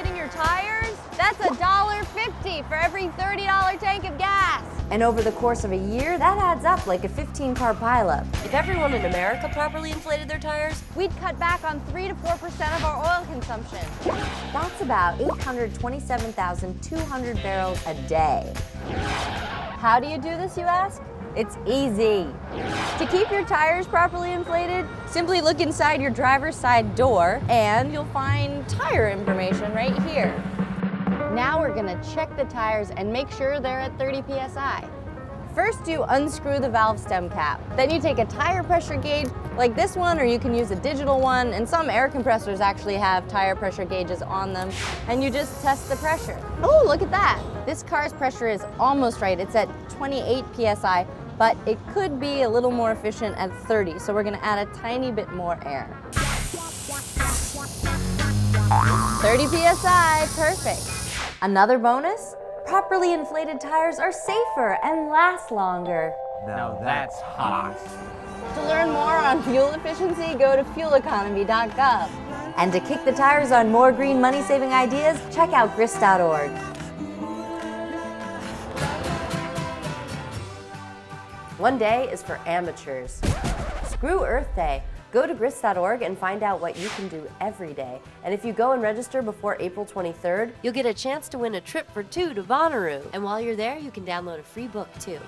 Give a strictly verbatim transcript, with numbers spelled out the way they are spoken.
inflating your tires? That's a dollar fifty for every thirty dollar tank of gas. And over the course of a year, that adds up like a fifteen car pileup. If everyone in America properly inflated their tires, we'd cut back on three to four percent of our oil consumption. That's about eight hundred twenty-seven thousand two hundred barrels a day. How do you do this, you ask? It's easy. To keep your tires properly inflated, simply look inside your driver's side door and you'll find tire information right here. Now we're gonna check the tires and make sure they're at thirty P S I. First, you unscrew the valve stem cap. Then you take a tire pressure gauge like this one, or you can use a digital one, and some air compressors actually have tire pressure gauges on them, and you just test the pressure. Oh, look at that. This car's pressure is almost right. It's at twenty-eight P S I, but it could be a little more efficient at thirty, so we're gonna add a tiny bit more air. thirty P S I, perfect. Another bonus? Properly inflated tires are safer and last longer. Now that's hot. To learn more on fuel efficiency, go to fuel economy dot gov. And to kick the tires on more green money-saving ideas, check out grist dot org. One day is for amateurs. Screw Earth Day. Go to grist dot org and find out what you can do every day. And if you go and register before April twenty-third, you'll get a chance to win a trip for two to Bonnaroo. And while you're there, you can download a free book too.